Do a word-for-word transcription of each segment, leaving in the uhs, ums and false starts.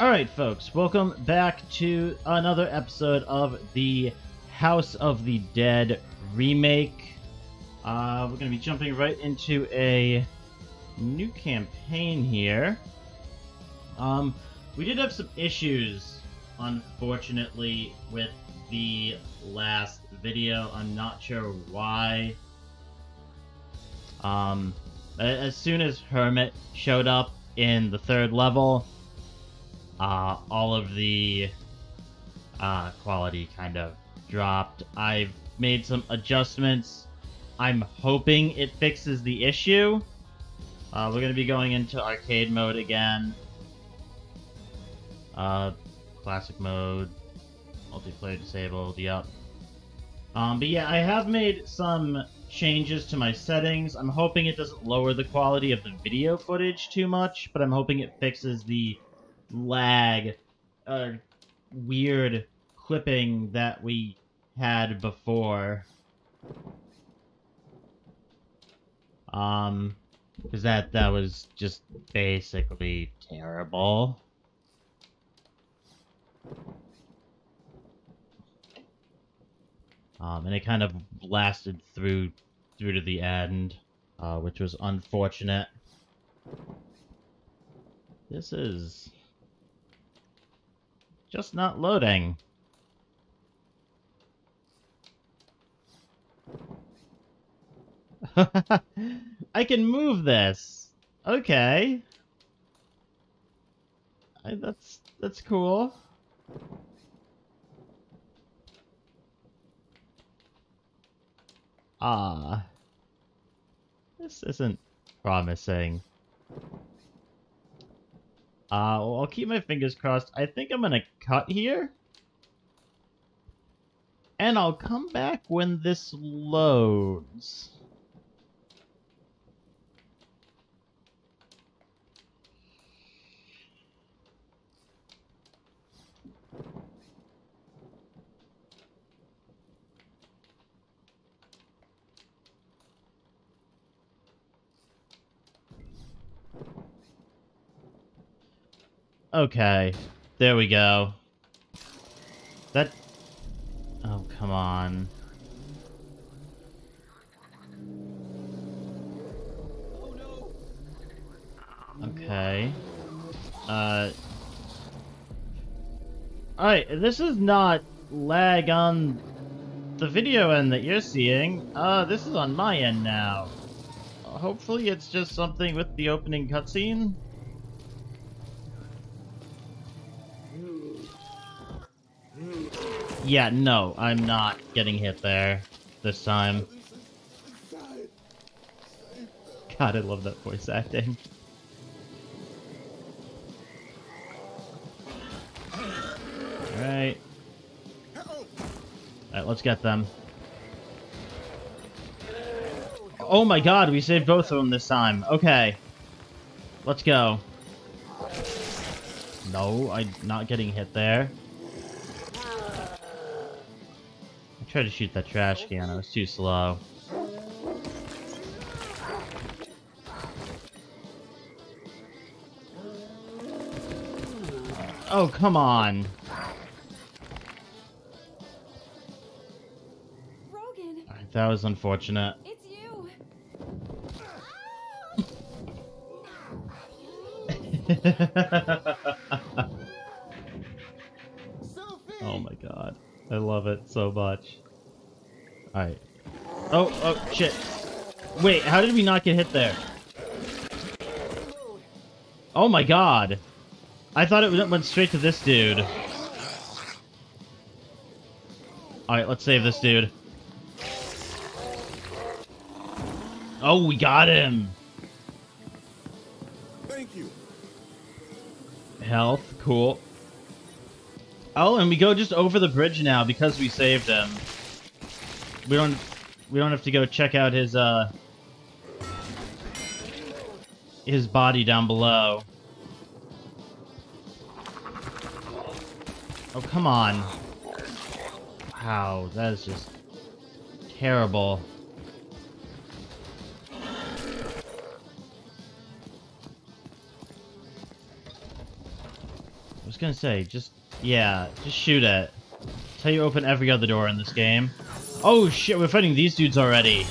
Alright folks, welcome back to another episode of the House of the Dead remake. Uh, we're going to be jumping right into a new campaign here. Um, we did have some issues, unfortunately, with the last video. I'm not sure why. Um, as soon as Hermit showed up in the third level, Uh, all of the uh, quality kind of dropped. I've made some adjustments. I'm hoping it fixes the issue. Uh, we're going to be going into arcade mode again. Uh, classic mode. Multiplayer disabled. Yep. Um, but yeah, I have made some changes to my settings. I'm hoping it doesn't lower the quality of the video footage too much, but I'm hoping it fixes the lag or weird clipping that we had before, um because that that was just basically terrible. Um and it kind of lasted through through to the end, uh which was unfortunate. This is just not loading. I can move this. Okay. I, that's that's cool. Ah. This isn't promising. Uh, well, I'll keep my fingers crossed. I think I'm gonna cut here. And I'll come back when this loads. Okay, there we go. That... Oh, come on. Oh, no. Okay. Uh... Alright, this is not lag on the video end that you're seeing. Uh, this is on my end now. Hopefully it's just something with the opening cutscene. Yeah, no, I'm not getting hit there this time. God, I love that voice acting. Alright. Alright, let's get them. Oh my god, we saved both of them this time. Okay. Let's go. No, I'm not getting hit there. Try to shoot that trash can. I was too slow. Oh, come on. Rogan. All right, that was unfortunate. It's you. Oh my god. I love it so much. Alright. Oh, oh, shit. Wait, how did we not get hit there? Oh my god. I thought it went straight to this dude. Alright, let's save this dude. Oh, we got him! Thank you. Health, cool. Oh, and we go just over the bridge now because we saved him. We don't, we don't have to go check out his, uh, his body down below. Oh, come on. Wow, that is just terrible. was gonna say, just, yeah, just shoot it. That's how you open every other door in this game. Oh shit, we're fighting these dudes already.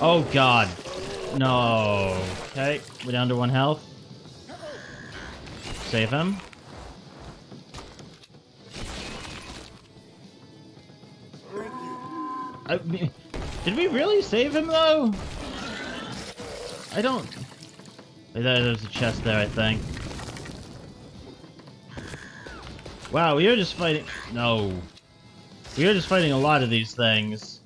Oh god. No. Okay, we're down to one health. Save him. I mean, did we really save him though? I don't... Wait, there, there's a chest there, I think. Wow, we are just fighting... No. We are just fighting a lot of these things.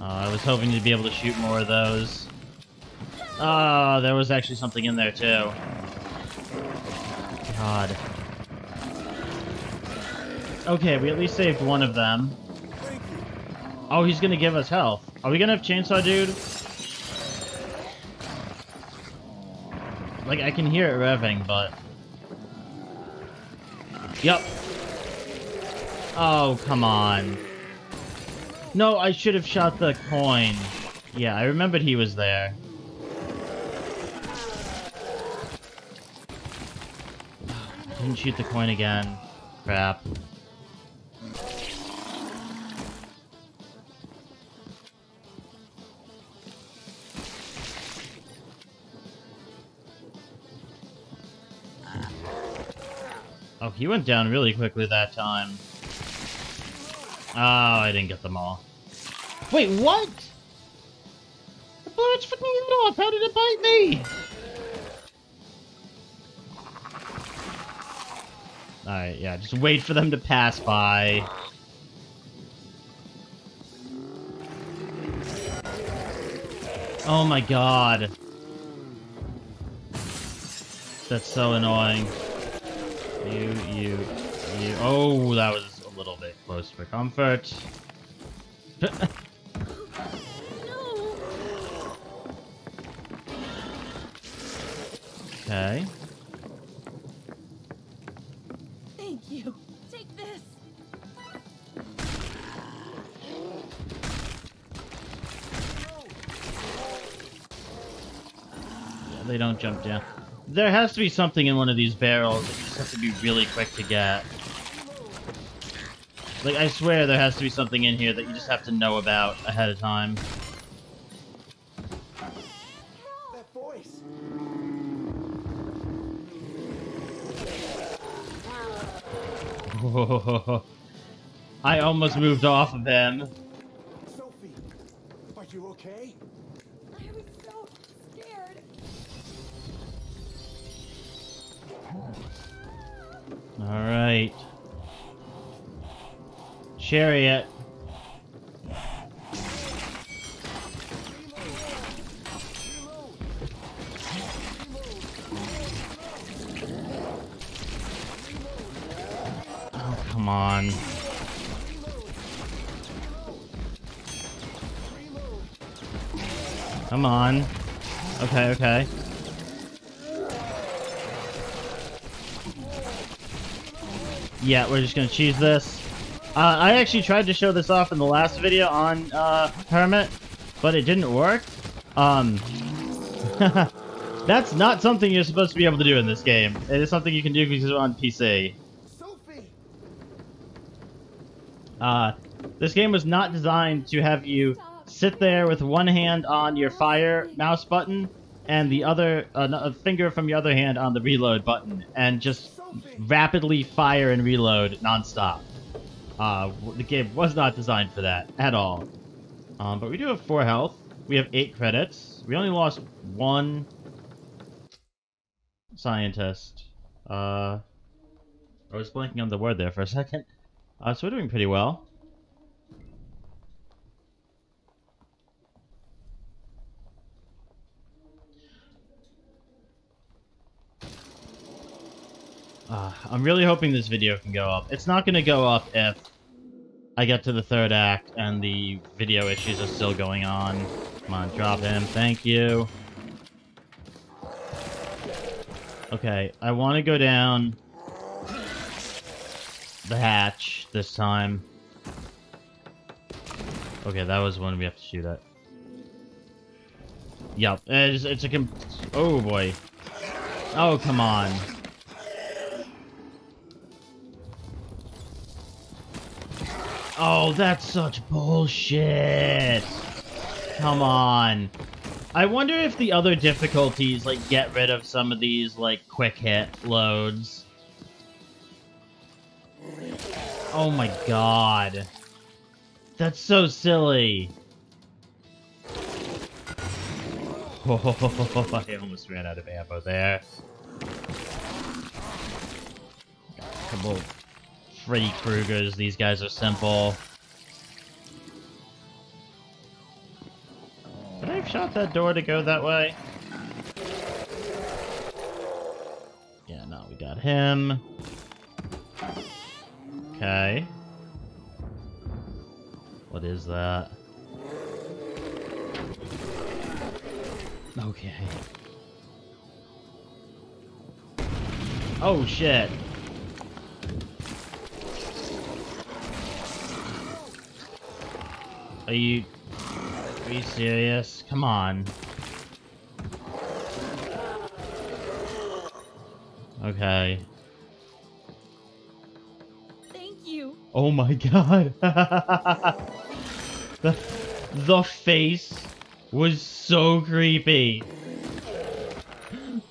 Oh, I was hoping to be able to shoot more of those. Ah, oh, there was actually something in there, too. God. Okay, we at least saved one of them. Oh, he's gonna give us health. Are we gonna have chainsaw, dude? Like, I can hear it revving, but... Yep. Oh, come on. No, I should have shot the coin. Yeah, I remembered he was there. Didn't shoot the coin again. Crap. Oh, he went down really quickly that time. Oh, I didn't get them all. Wait, what? The bird's freaking head off. How did it bite me? Alright, yeah, just wait for them to pass by. Oh my god. That's so annoying. You, you, you. Oh, that was a little bit close for comfort. Okay. They don't jump down. There has to be something in one of these barrels. It just has to be really quick to get. Like, I swear there has to be something in here that you just have to know about ahead of time. That voice. Whoa. I almost moved off of him. Sophie, are you okay? Alright. Chariot. Oh, come on. Come on. Okay, okay. Yeah, we're just gonna cheese this. Uh, I actually tried to show this off in the last video on uh, Hermit, but it didn't work. Um, that's not something you're supposed to be able to do in this game. It is something you can do because it's on P C. Sophie. Uh, this game was not designed to have you sit there with one hand on your fire mouse button and the other uh, a finger from your other hand on the reload button and just rapidly fire and reload non-stop. Uh, the game was not designed for that at all. Um, but we do have four health. We have eight credits. We only lost one scientist. Uh, I was blanking on the word there for a second. Uh, so we're doing pretty well. Uh, I'm really hoping this video can go up. It's not going to go up if I get to the third act and the video issues are still going on. Come on, drop him. Thank you. Okay, I want to go down the hatch this time. Okay, that was one we have to shoot at. Yep, it's, it's a com- oh boy. Oh, come on. Oh, that's such bullshit. Come on. I wonder if the other difficulties, like, get rid of some of these, like, quick hit loads. Oh my god. That's so silly. Oh, I almost ran out of ammo there. Come on. Freddy Kruegers, these guys are simple. Could I have shot that door to go that way? Yeah, no, we got him. Okay. What is that? Okay. Oh shit. Are you... Are you serious? Come on. Okay. Thank you. Oh my god. the, the face was so creepy.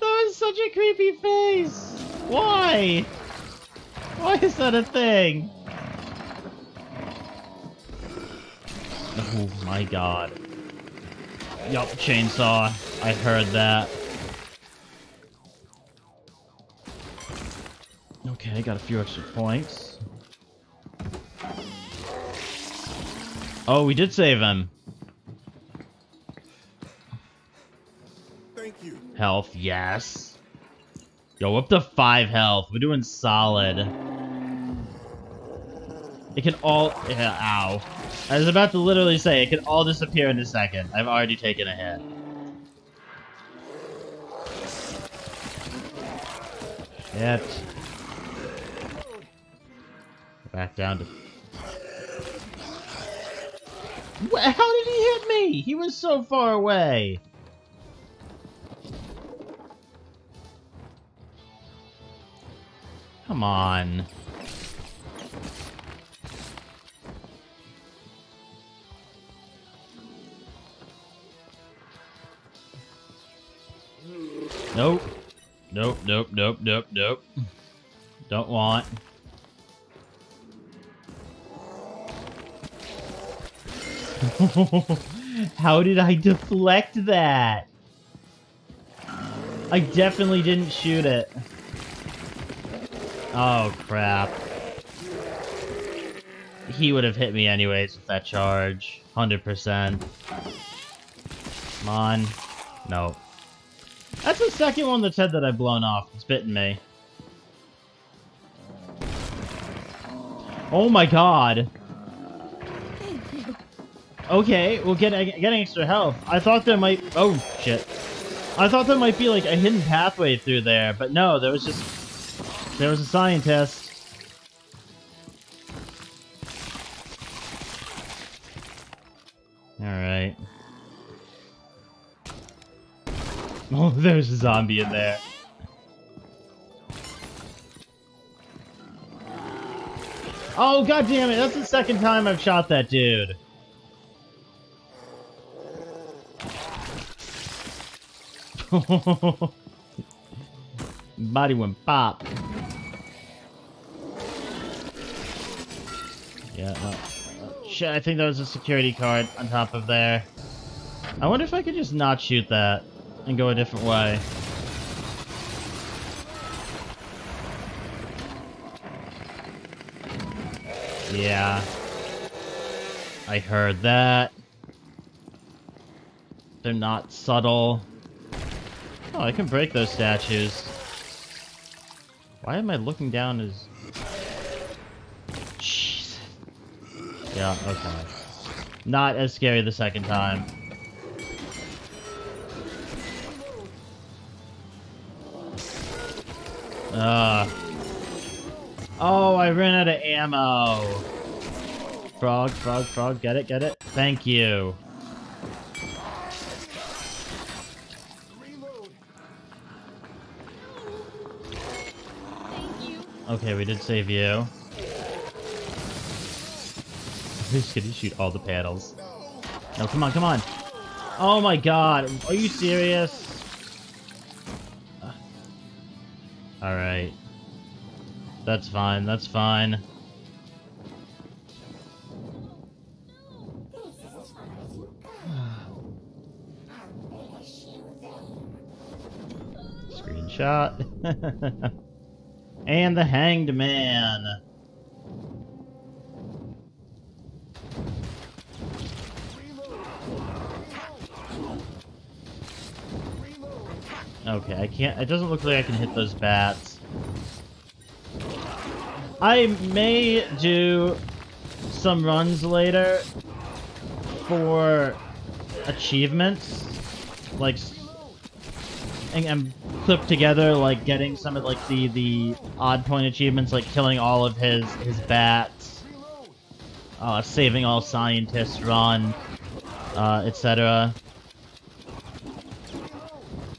That was such a creepy face. Why? Why is that a thing? Oh my god. Yup, chainsaw. I heard that. Okay, I got a few extra points. Oh, we did save him. Thank you. Health, yes. Yo, up to five health. We're doing solid. It can all... Yeah, ow. I was about to literally say, it can all disappear in a second. I've already taken a hit. Shit. Back down to... What? How did he hit me? He was so far away. Come on. Nope. Nope, nope, nope, nope, nope. Don't want. How did I deflect that? I definitely didn't shoot it. Oh, crap. He would have hit me anyways with that charge. one hundred percent. Come on. Nope. That's the second one that's head that I've blown off. It's bitten me. Oh my god. Okay, we'll get getting extra health. I thought there might... Oh, shit. I thought there might be, like, a hidden pathway through there, but no, there was just... There was a scientist. Alright. Oh, there's a zombie in there. Oh, god damn it! That's the second time I've shot that dude. Body went pop. Yeah. Uh, uh, shit! I think that was a security card on top of there. I wonder if I could just not shoot that. And go a different way. Yeah. I heard that. They're not subtle. Oh, I can break those statues. Why am I looking down as... Jeez. Yeah, okay. Not as scary the second time. Uh, Oh, I ran out of ammo. Frog, frog, frog. Get it, get it. Thank you. Okay, we did save you. I'm just gonna shoot all the paddles. No, come on, come on. Oh my god, are you serious? Uh, Alright. That's fine, that's fine. Screenshot. And the Hanged Man. Okay, I can't. It doesn't look like I can hit those bats. I may do some runs later for achievements, like. And clipped together, like getting some of like the the odd point achievements, like killing all of his his bats, uh, saving all scientists, run, uh, et cetera.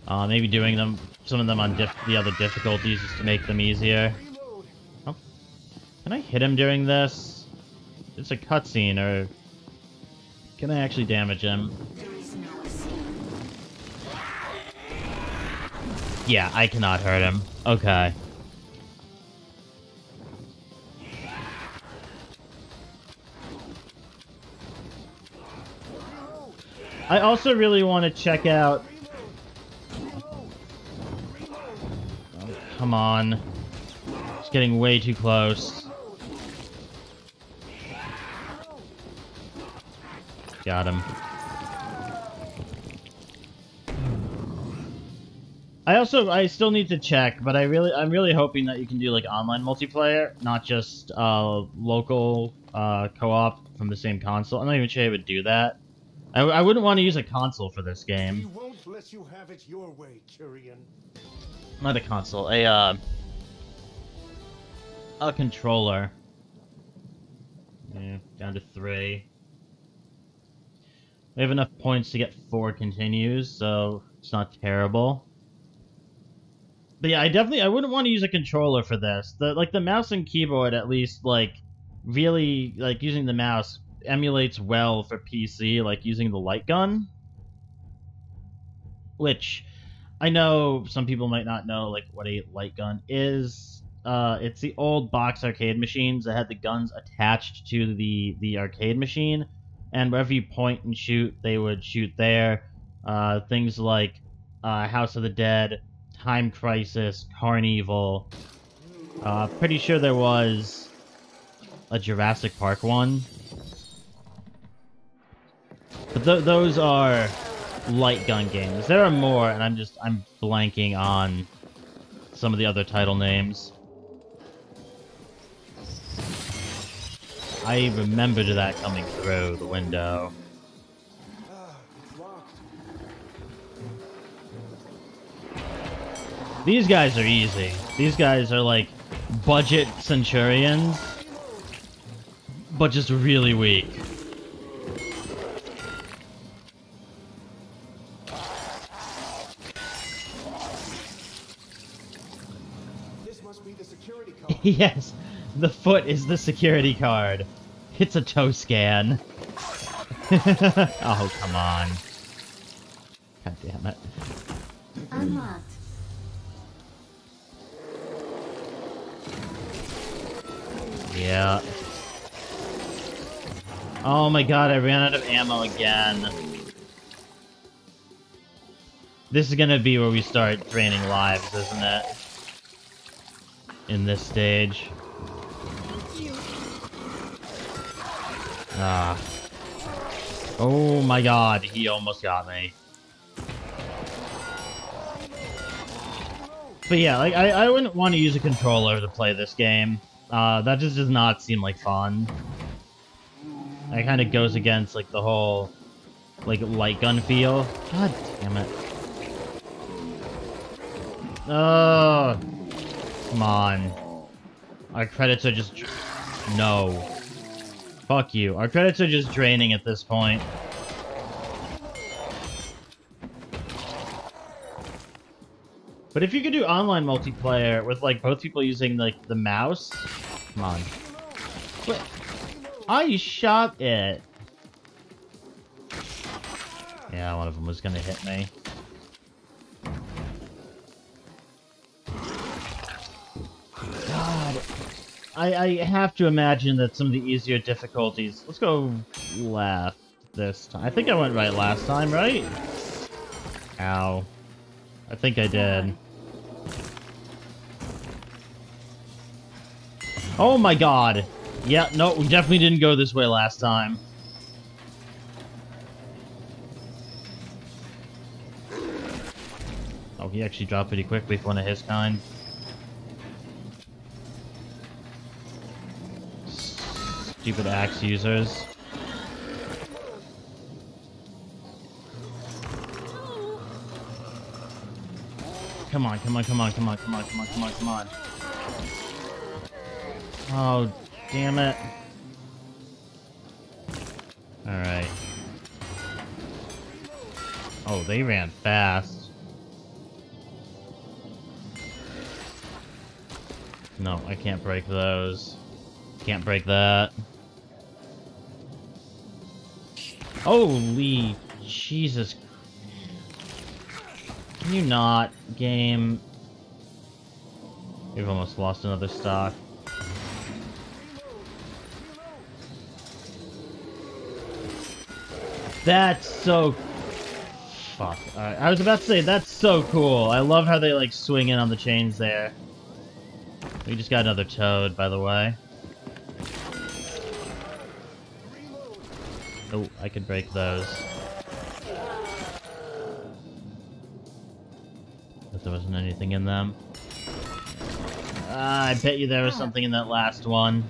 Uh, maybe doing them, some of them on diff the other difficulties, just to make them easier. Oh. Can I hit him during this? It's a cutscene, or can I actually damage him? Yeah, I cannot hurt him. Okay. I also really want to check out... Oh, come on. It's getting way too close. Got him. I also, I still need to check, but I really, I'm really hoping that you can do like online multiplayer, not just uh, local uh, co-op from the same console. I'm not even sure I would do that. I, I wouldn't want to use a console for this game. We won't let you have it your way, Kyrian. Not a console, a uh, a controller. Yeah, down to three. We have enough points to get four continues, so it's not terrible. But yeah, I definitely, I wouldn't want to use a controller for this. The, like, the mouse and keyboard, at least, like, really, like, using the mouse emulates well for P C, like, using the light gun. Which, I know some people might not know, like, what a light gun is. Uh, it's the old box arcade machines that had the guns attached to the, the arcade machine. And wherever you point and shoot, they would shoot there. Uh, things like uh, House of the Dead... Time Crisis, Carnival. Uh, pretty sure there was a Jurassic Park one. But th those are light gun games. There are more, and I'm just, I'm blanking on some of the other title names. I remembered that coming through the window. These guys are easy. These guys are like budget centurions, but just really weak. This must be the security card. Yes, the foot is the security card. It's a toe scan. Oh, come on. God damn it. Unlocked. Yeah. Oh my god, I ran out of ammo again. This is gonna be where we start draining lives, isn't it? In this stage. Ah. Oh my god, he almost got me. But yeah, like, I, I wouldn't want to use a controller to play this game. Uh, that just does not seem like fun. That kind of goes against, like, the whole, like, light gun feel. God damn it. Oh, come on. Our credits are just... No. Fuck you. Our credits are just draining at this point. But if you could do online multiplayer with, like, both people using, like, the mouse... Come on. What? I shot it. Yeah, one of them was gonna hit me. God. I, I have to imagine that some of the easier difficulties... Let's go left this time. I think I went right last time, right? Ow. I think I did. Oh my god! Yeah, no, we definitely didn't go this way last time. Oh, he actually dropped pretty quickly for one of his kind. Stupid axe users. Come on, come on, come on, come on, come on, come on, come on, come on. Oh, damn it. Alright. Oh, they ran fast. No, I can't break those. Can't break that. Holy Jesus Christ. Can you not, game? We've almost lost another stock. That's so... Fuck. Alright, I was about to say, that's so cool. I love how they, like, swing in on the chains there. We just got another toad, by the way. Oh, I could break those. There wasn't anything in them. Ah, I bet you there was something in that last one.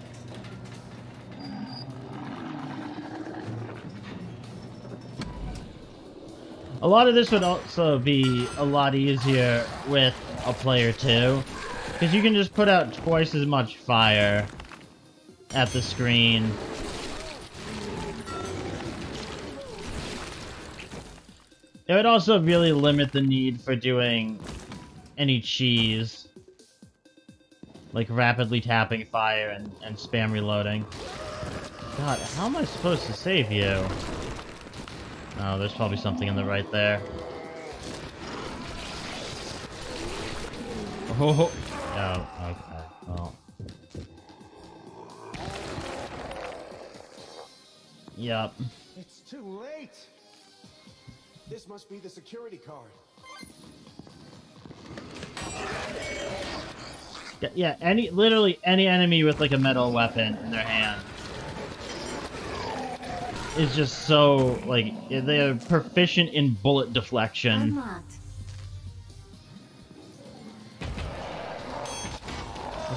A lot of this would also be a lot easier with a player two, because you can just put out twice as much fire at the screen. It would also really limit the need for doing any cheese, like rapidly tapping fire and, and spam reloading. God, how am I supposed to save you? Oh, there's probably something in the right there. Oh, oh okay. Oh. Yep. It's too late. This must be the security card. Yeah, any, literally any enemy with like a metal weapon in their hand is just so, like, they're proficient in bullet deflection. I'm not.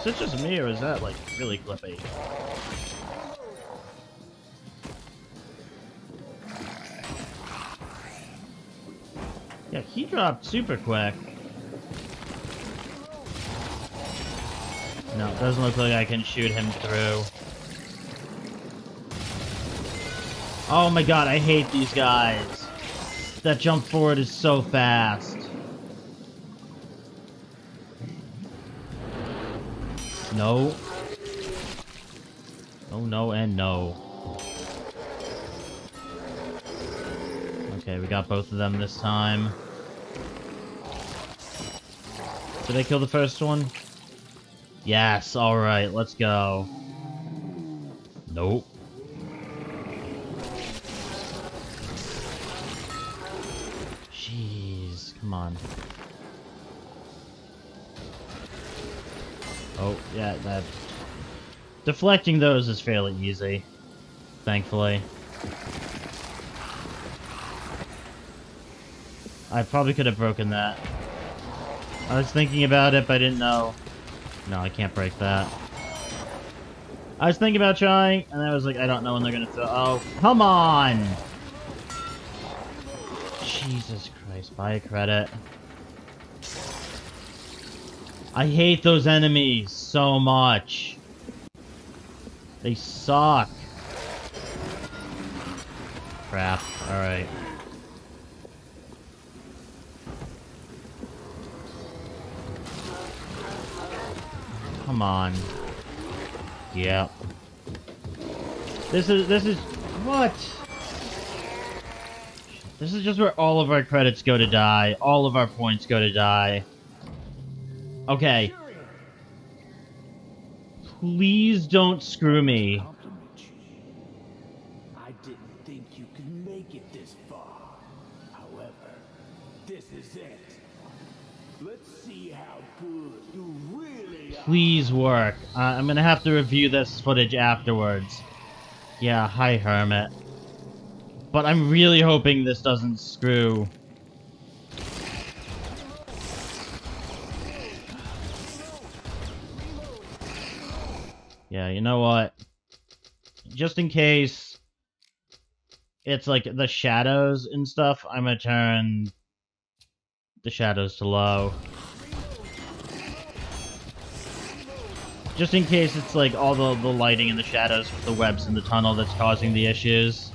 Is it just me or is that like really clippy? Yeah, he dropped super quick. No, it doesn't look like I can shoot him through. Oh my god, I hate these guys. That jump forward is so fast. No. Oh no and no. Okay, we got both of them this time. Did I kill the first one? Yes, alright, let's go. Nope. Jeez, come on. Oh, yeah, that... Deflecting those is fairly easy, thankfully. I probably could have broken that. I was thinking about it, but I didn't know. No, I can't break that. I was thinking about trying, and I was like, I don't know when they're gonna throw. Oh, come on! Jesus Christ, buy a credit. I hate those enemies so much. They suck. Crap. Alright. Come on. Yep. This is, this is, what? This is just where all of our credits go to die. All of our points go to die. Okay. Please don't screw me. I didn't think you could make it this far. However, this is it. Let's see how good you really are. Please work. Uh, I'm gonna have to review this footage afterwards. Yeah, hi Hermit. But I'm really hoping this doesn't screw. Yeah, you know what? Just in case it's like the shadows and stuff, I'm gonna turn the shadows to low. Just in case it's like all the, the lighting and the shadows with the webs in the tunnel that's causing the issues.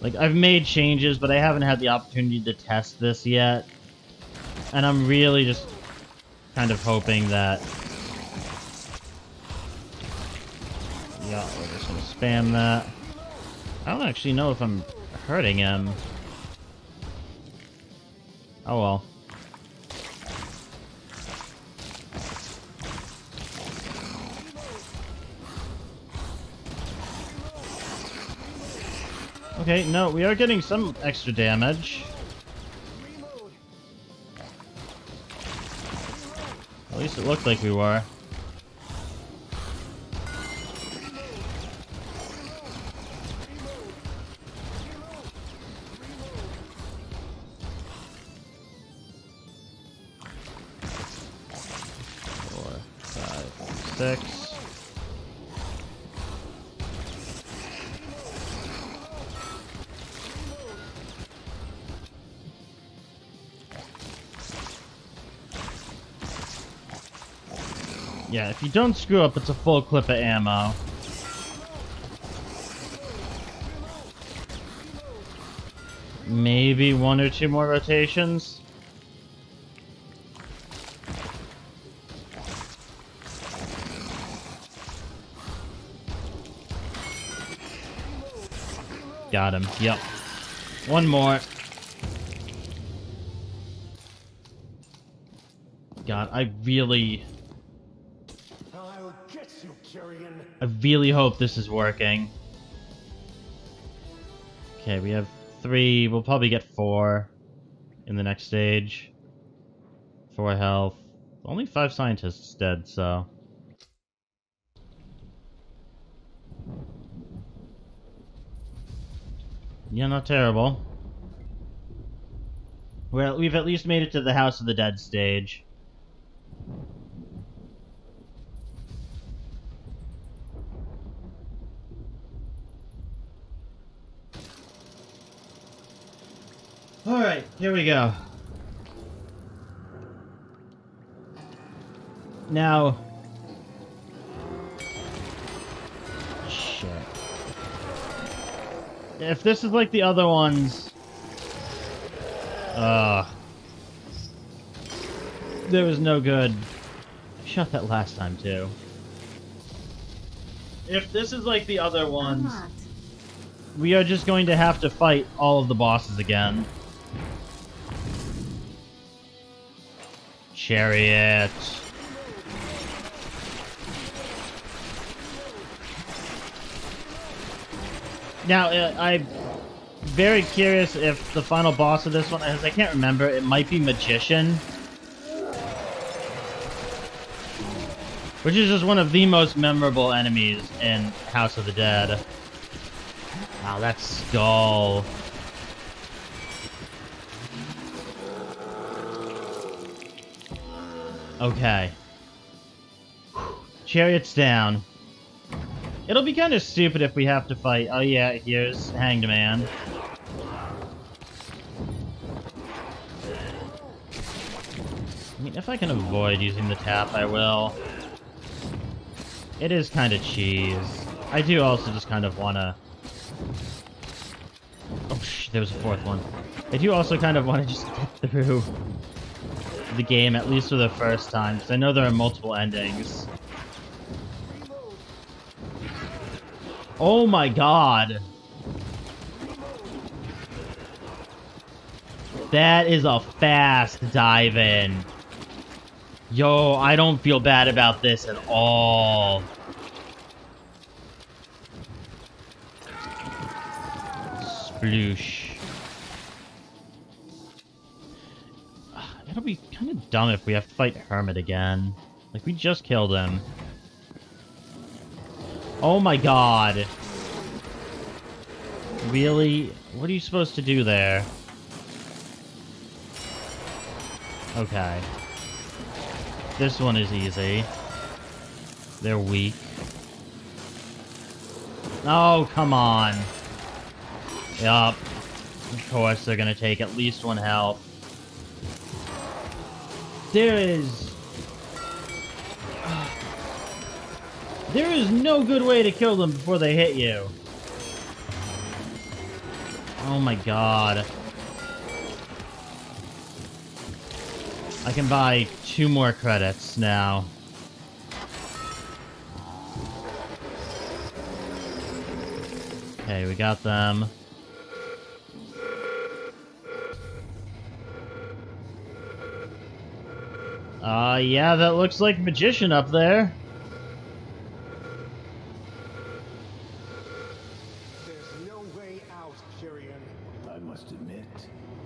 Like, I've made changes, but I haven't had the opportunity to test this yet. And I'm really just kind of hoping that... Yeah, we're just gonna spam that. I don't actually know if I'm hurting him. Oh well. Okay, no, we are getting some extra damage. At least it looked like we were. Six. Yeah, if you don't screw up, it's a full clip of ammo. Maybe one or two more rotations. Got him. Yep. One more. God, I really... I will get you, Kyrian. I really hope this is working. Okay, we have three. We'll probably get four in the next stage. Four health. Only five scientists dead, so... Yeah, not terrible. Well, we've at least made it to the House of the Dead stage. Alright, here we go. Now... Shit. If this is like the other ones... Uh... There was no good... I shot that last time, too. If this is like the other ones... We are just going to have to fight all of the bosses again. Chariot... Now, uh, I'm very curious if the final boss of this one is, I can't remember, it might be Magician. Which is just one of the most memorable enemies in House of the Dead. Wow, that skull. Okay. Chariot's down. It'll be kind of stupid if we have to fight. Oh yeah, here's Hanged Man. I mean, if I can avoid using the tap, I will. It is kind of cheese. I do also just kind of want to... Oh, sh there was a fourth one. I do also kind of want to just get through the game, at least for the first time, because I know there are multiple endings. Oh my god! That is a fast dive in. Yo, I don't feel bad about this at all. Sploosh. It'll be kind of dumb if we have to fight Hermit again. Like, we just killed him. Oh my god. Really? What are you supposed to do there? Okay. This one is easy. They're weak. Oh, come on. Yup. Of course they're gonna take at least one health. There is... There is no good way to kill them before they hit you. Oh my god. I can buy two more credits now. Okay, we got them. Uh, yeah, that looks like Magician up there. There's no way out, Kyrian. I must admit,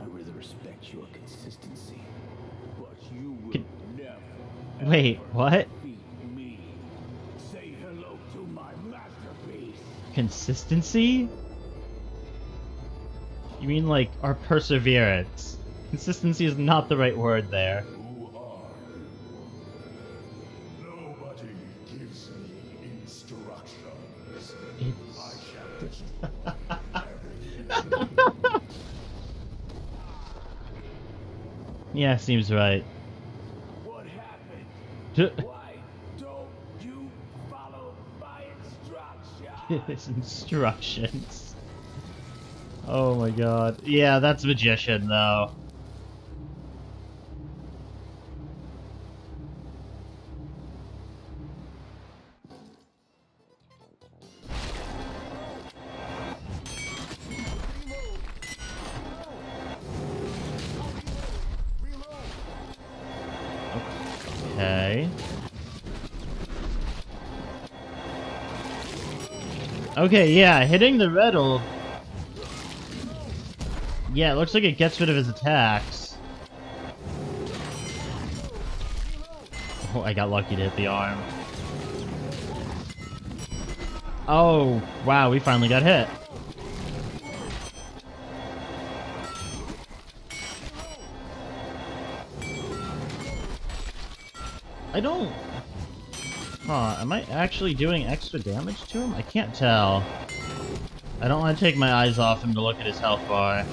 I really respect your consistency. You will Can... never, Wait, what? Me. Say hello to my masterpiece. Consistency? You mean like our perseverance? Consistency is not the right word there. Who are you? Nobody gives me instructions. It's... I shall teach you everything. Yeah, seems right. Why don't you follow my instructions? His instructions. Oh my god. Yeah, that's Magician though. Okay, yeah, hitting the red will... Yeah, it looks like it gets rid of his attacks. Oh, I got lucky to hit the arm. Oh, wow, we finally got hit. I don't... Huh, am I actually doing extra damage to him? I can't tell. I don't want to take my eyes off him to look at his health bar.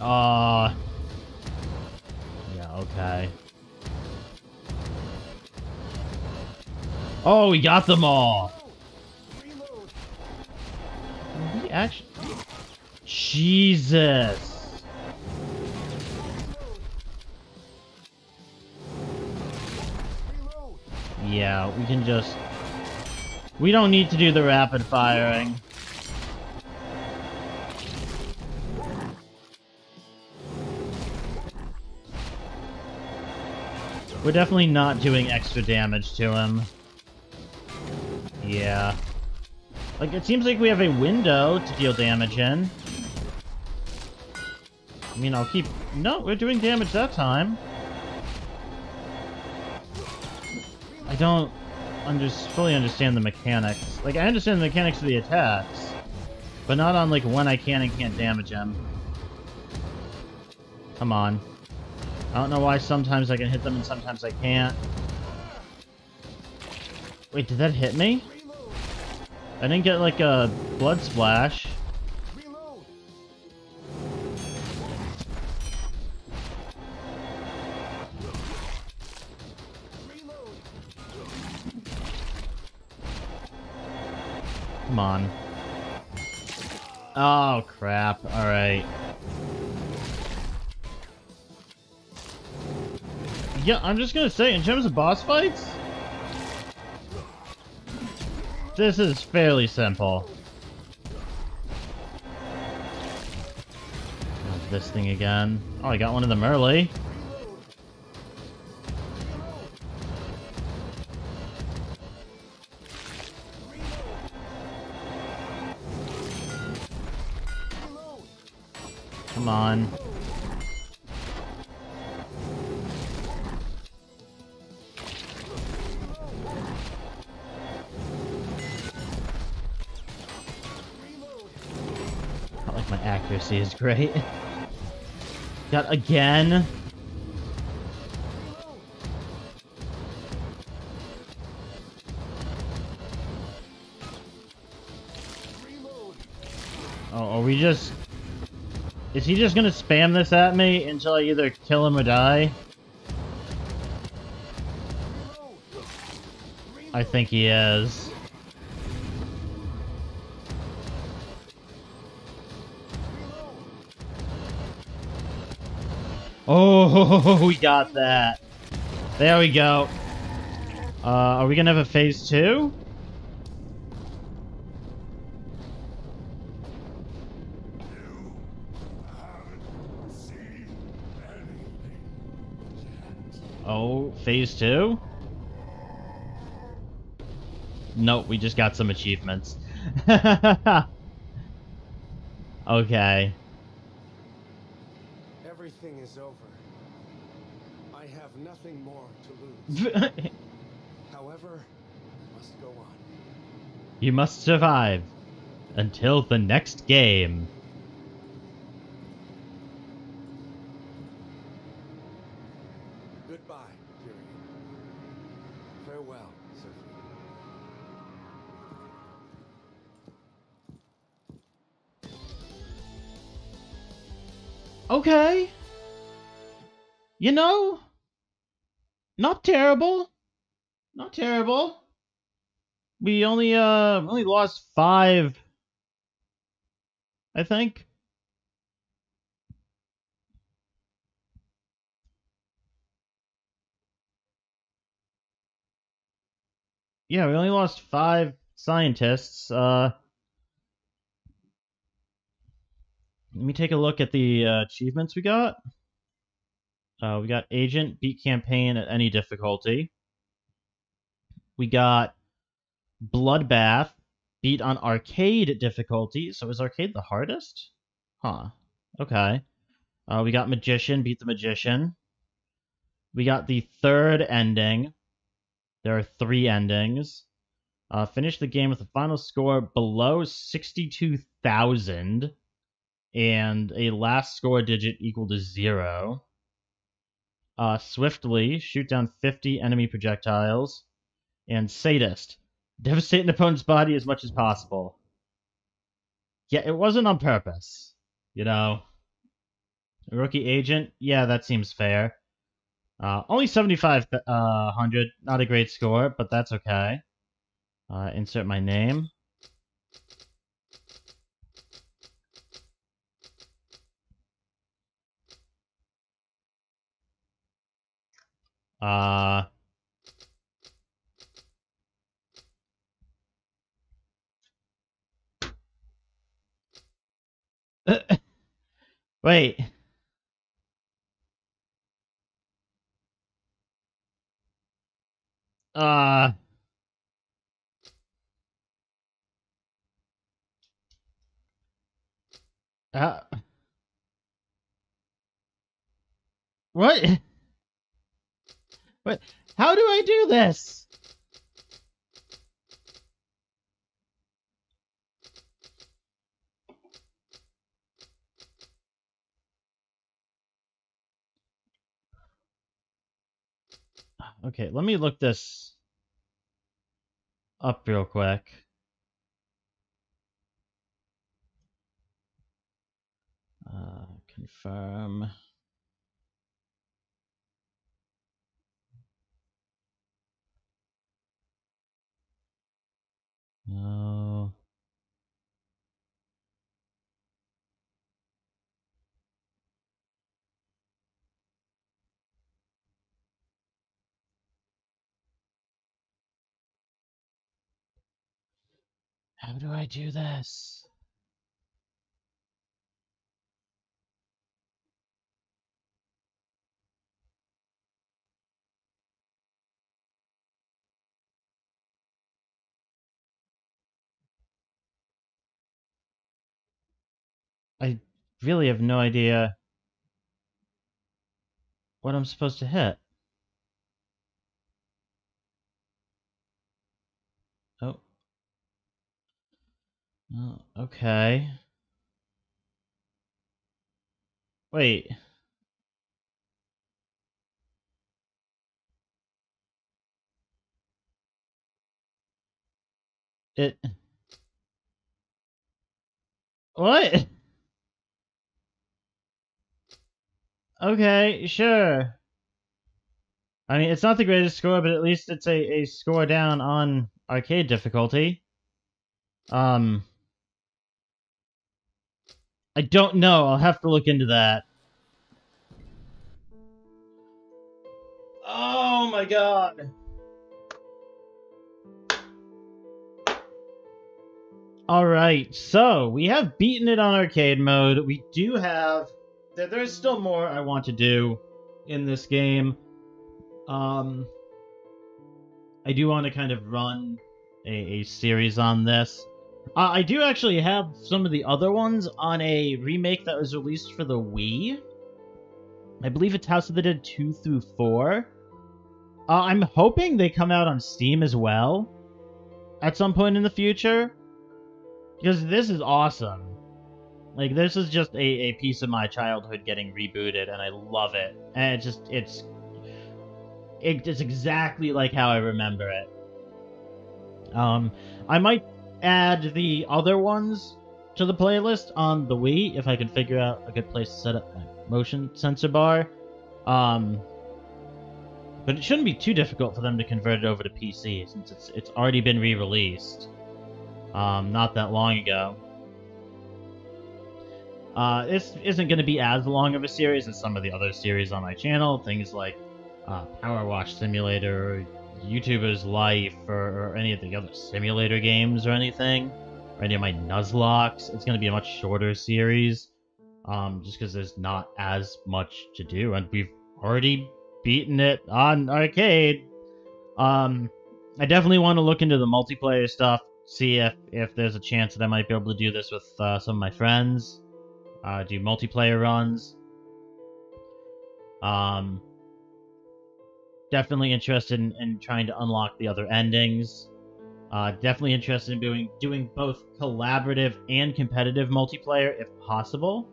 Ah. Uh, yeah, okay. Oh, we got them all! We actually... Jesus! Yeah, we can just... We don't need to do the rapid firing. We're definitely not doing extra damage to him. Yeah. Like, it seems like we have a window to deal damage in. I mean, I'll keep... No, we're doing damage that time. I don't under fully understand the mechanics. Like, I understand the mechanics of the attacks, but not on, like, when I can and can't damage them. Come on. I don't know why sometimes I can hit them and sometimes I can't. Wait, did that hit me? I didn't get, like, a blood splash. Come on. Oh, crap. All right. Yeah, I'm just gonna say, in terms of boss fights, this is fairly simple. This thing again. Oh, I got one of them early. Come on. Not like my accuracy is great. Got again. Oh, are we just... Is he just gonna spam this at me until I either kill him or die? I think he is. Oh, we got that. There we go. Uh, are we gonna have a phase two? Oh, phase two? Nope, we just got some achievements. Okay. Everything is over. I have nothing more to lose. However, I must go on. You must survive until the next game. Goodbye, Kyrian. Farewell, Sophie. Okay. You know, not terrible, not terrible. We only uh only lost five, I think. Yeah, we only lost five scientists. Uh, let me take a look at the uh, achievements we got. Uh, we got Agent, beat campaign at any difficulty. We got Bloodbath, beat on arcade difficulty. So is arcade the hardest? Huh. Okay. Uh, we got Magician, beat the Magician. We got the third ending. There are three endings. Uh, finish the game with a final score below sixty-two thousand. And a last score digit equal to zero. Uh, swiftly, shoot down fifty enemy projectiles, and sadist, devastate an opponent's body as much as possible. Yeah, it wasn't on purpose, you know. Rookie agent, yeah, that seems fair. Uh, only seventy-five hundred, not a great score, but that's okay. Uh, insert my name. Uh, wait. Uh, uh, what? But how do I do this? Okay, let me look this up real quick. Uh, confirm. No. How do I do this? I really have no idea what I'm supposed to hit. Oh. Oh, okay. Wait. It... What? Okay, sure. I mean, it's not the greatest score, but at least it's a, a score down on arcade difficulty. Um... I don't know. I'll have to look into that. Oh my god! Alright, so, we have beaten it on arcade mode. We do have... There's still more I want to do in this game. Um, I do want to kind of run a, a series on this. Uh, I do actually have some of the other ones on a remake that was released for the Wii. I believe it's House of the Dead two through four. Uh, I'm hoping they come out on Steam as well at some point in the future, because this is awesome. Like, this is just a, a piece of my childhood getting rebooted, and I love it. And it's just, it's... It, it's exactly like how I remember it. Um, I might add the other ones to the playlist on the Wii, if I can figure out a good place to set up my motion sensor bar. Um, but it shouldn't be too difficult for them to convert it over to P C, since it's, it's already been re-released. Um, not that long ago. Uh, this isn't going to be as long of a series as some of the other series on my channel, things like uh, Power Wash Simulator, or YouTuber's Life, or, or any of the other simulator games or anything, or any of my Nuzlocks. It's going to be a much shorter series, um, just because there's not as much to do, and we've already beaten it on arcade. Um, I definitely want to look into the multiplayer stuff, see if, if there's a chance that I might be able to do this with uh, some of my friends. Uh, do multiplayer runs. Um, definitely interested in, in trying to unlock the other endings. Uh, definitely interested in doing doing both collaborative and competitive multiplayer if possible.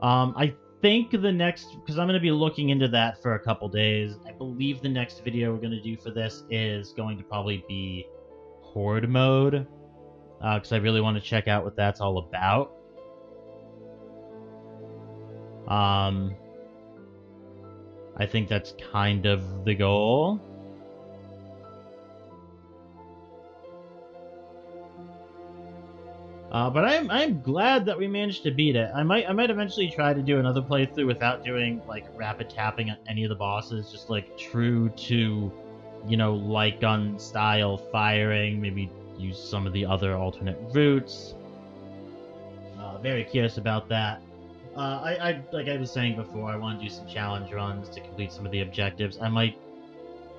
Um, I think the next, because I'm going to be looking into that for a couple days. I believe the next video we're going to do for this is going to probably be Horde mode, because uh, I really want to check out what that's all about. Um, I think that's kind of the goal. Uh, but I'm I'm glad that we managed to beat it. I might I might eventually try to do another playthrough without doing like rapid tapping on any of the bosses, just like true to, you know, light gun style firing. Maybe use some of the other alternate routes. Uh, very curious about that. Uh, I, I, like I was saying before, I want to do some challenge runs to complete some of the objectives. I might,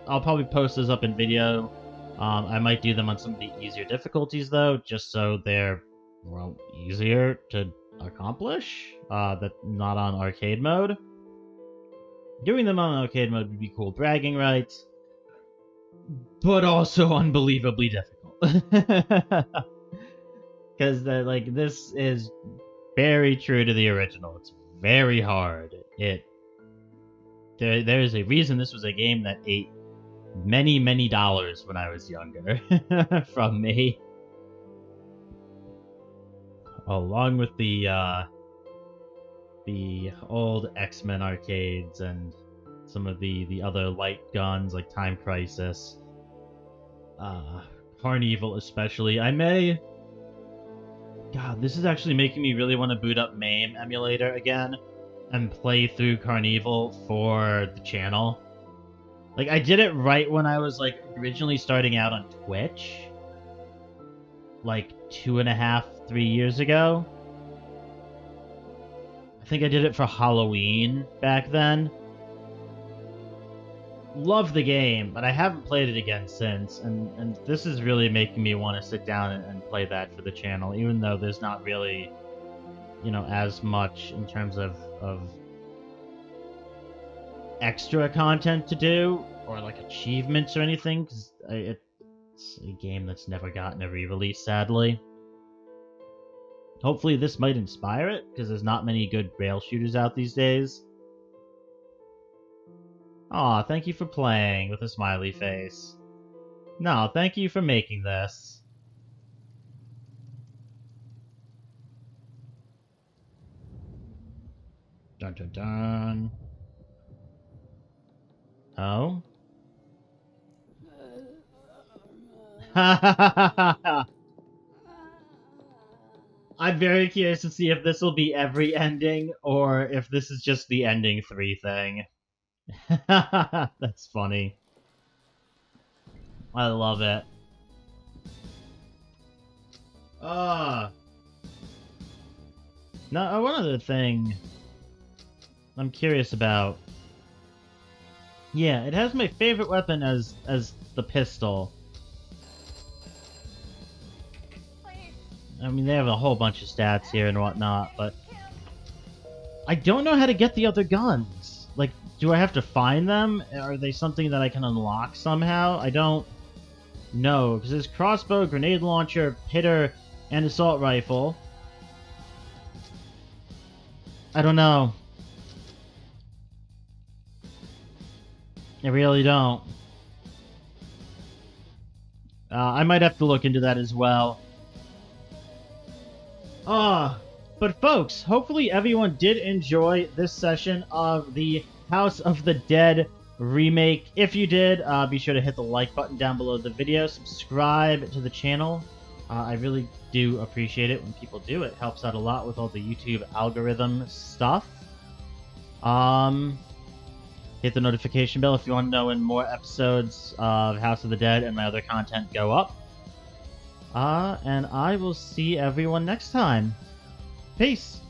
I'll probably post those up in video. Um, I might do them on some of the easier difficulties, though, just so they're, well, easier to accomplish. Uh, that's not on arcade mode. Doing them on arcade mode would be cool bragging rights, but also unbelievably difficult. Because, like, this is... very true to the original. It's very hard. It there there is a reason this was a game that ate many many dollars when I was younger from me, along with the uh, the old X-Men arcades and some of the the other light guns like Time Crisis, uh, Carnival especially. I may. God, this is actually making me really want to boot up MAME emulator again and play through Carnival for the channel. Like, I did it right when I was, like, originally starting out on Twitch. like two and a half, three years ago. I think I did it for Halloween back then. Love the game, but I haven't played it again since, and, and this is really making me want to sit down and, and play that for the channel, even though there's not really, you know, as much in terms of, of extra content to do, or like achievements or anything, because it's a game that's never gotten a re-release, sadly. Hopefully this might inspire it, because there's not many good rail shooters out these days. Aw, thank you for playing, with a smiley face. No, thank you for making this. Dun dun dun. Oh? Ha ha ha ha ha! I'm very curious to see if this will be every ending, or if this is just the ending three thing. That's funny. I love it. Ah. Uh, now, one other thing I'm curious about. Yeah, it has my favorite weapon as as the pistol. I mean, they have a whole bunch of stats here and whatnot, but I don't know how to get the other guns. Like, do I have to find them? Are they something that I can unlock somehow? I don't know, because there's crossbow, grenade launcher, hitter, and assault rifle. I don't know. I really don't. Uh, I might have to look into that as well. Ah, uh, but folks, hopefully everyone did enjoy this session of the House of the Dead remake. If you did, uh, be sure to hit the like button down below the video. Subscribe to the channel. Uh, I really do appreciate it when people do. It helps out a lot with all the YouTube algorithm stuff. Um, hit the notification bell if you want to know when more episodes of House of the Dead and my other content go up. Uh, and I will see everyone next time. Peace!